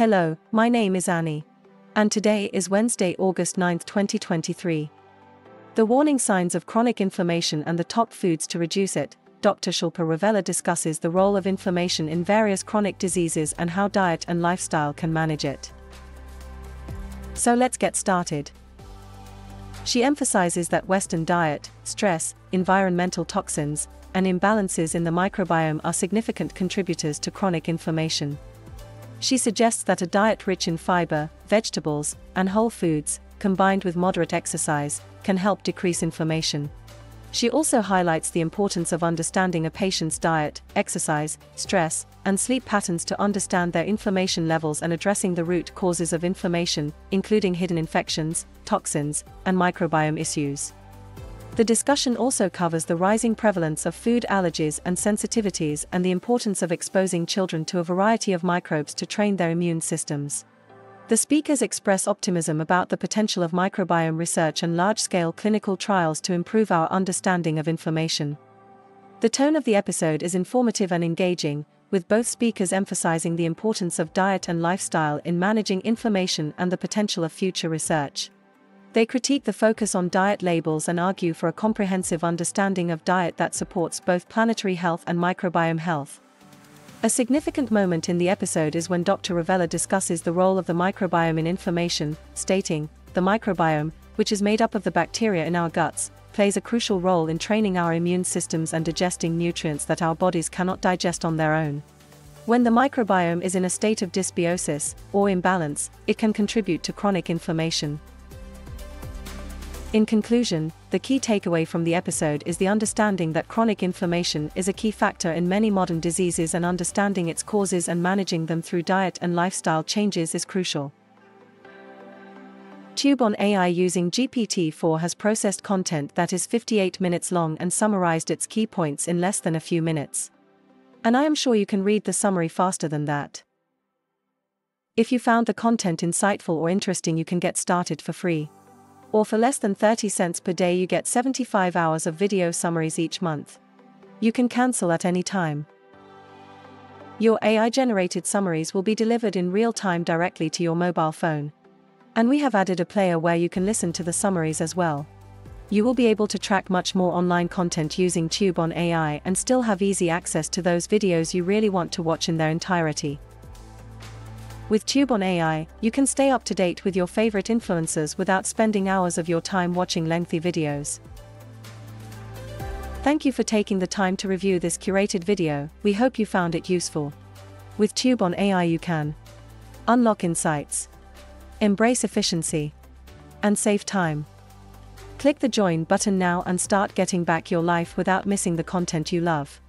Hello, my name is Annie. And today is Wednesday, August 9, 2023. The warning signs of chronic inflammation and the top foods to reduce it. Dr. Shilpa Ravella discusses the role of inflammation in various chronic diseases and how diet and lifestyle can manage it. So let's get started. She emphasizes that Western diet, stress, environmental toxins, and imbalances in the microbiome are significant contributors to chronic inflammation. She suggests that a diet rich in fiber, vegetables, and whole foods, combined with moderate exercise, can help decrease inflammation. She also highlights the importance of understanding a patient's diet, exercise, stress, and sleep patterns to understand their inflammation levels and addressing the root causes of inflammation, including hidden infections, toxins, and microbiome issues. The discussion also covers the rising prevalence of food allergies and sensitivities and the importance of exposing children to a variety of microbes to train their immune systems. The speakers express optimism about the potential of microbiome research and large-scale clinical trials to improve our understanding of inflammation. The tone of the episode is informative and engaging, with both speakers emphasizing the importance of diet and lifestyle in managing inflammation and the potential of future research. They critique the focus on diet labels and argue for a comprehensive understanding of diet that supports both planetary health and microbiome health. A significant moment in the episode is when Dr. Ravella discusses the role of the microbiome in inflammation, stating, "The microbiome, which is made up of the bacteria in our guts, plays a crucial role in training our immune systems and digesting nutrients that our bodies cannot digest on their own. When the microbiome is in a state of dysbiosis, or imbalance, it can contribute to chronic inflammation." In conclusion, the key takeaway from the episode is the understanding that chronic inflammation is a key factor in many modern diseases, and understanding its causes and managing them through diet and lifestyle changes is crucial. TubeOnAI using GPT-4 has processed content that is 58 minutes long and summarized its key points in less than a few minutes. And I am sure you can read the summary faster than that. If you found the content insightful or interesting, you can get started for free. Or for less than 30 cents per day, you get 75 hours of video summaries each month. You can cancel at any time. Your AI-generated summaries will be delivered in real time directly to your mobile phone. And we have added a player where you can listen to the summaries as well. You will be able to track much more online content using TubeOnAI and still have easy access to those videos you really want to watch in their entirety. With TubeOnAI, you can stay up to date with your favorite influencers without spending hours of your time watching lengthy videos. Thank you for taking the time to review this curated video. We hope you found it useful. With TubeOnAI, you can unlock insights, embrace efficiency, and save time. Click the join button now and start getting back your life without missing the content you love.